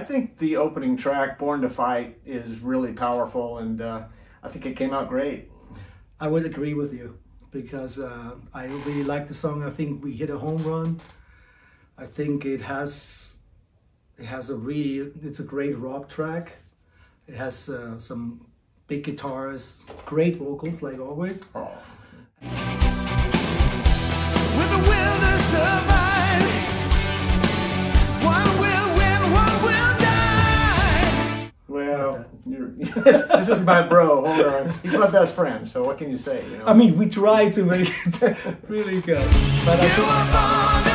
I think the opening track, Born to Fight, is really powerful, and I think it came out great. I would agree with you, because I really like the song. I think we hit a home run. I think it's a great rock track. It has some big guitars, great vocals, like always. Oh. With the will to survive, one will win, one will die. Well, this is my bro. Hold on, he's my best friend. So what can you say? You know? I mean, we try to make it really good, but I think.